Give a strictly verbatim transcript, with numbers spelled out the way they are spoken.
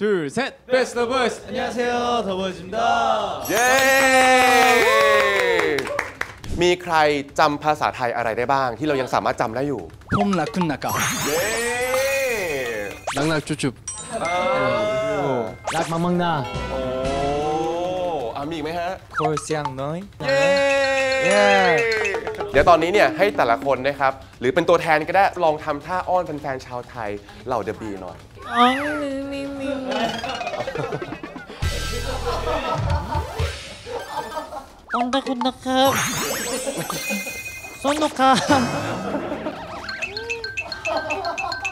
둘, 셋! 베스트 오브 보이스! 안녕하세요, 더보이즈입니다. 예! มีใครจำภาษาไทยอะไรได้บ้างที่เรายังสามารถจำได้อยู่ 폼 라쿤나까. 예! 낙낙 쭈쭈. 낙망망나. 오, 아, 미อีกไหม ฮะ? 콜시앙 너이. 예! เดี๋ยวตอนนี้เนี่ยให้แต่ละคนนะครับหรือเป็นตัวแทนก็ได้ลองทำท่าอ้อนแฟนๆชาวไทยเหล่านี้ดูนะครับว่าเราเนี่ยอ้อนแฟนๆชาวไทยยังไงบ้างนะครับเริ่มจากน้องเมย์ก่อนเลยครับอ้อนแฟนๆชาวไทยยังไงบ้างครับ อ้อนตะคุณนะครับสนุกค่ะ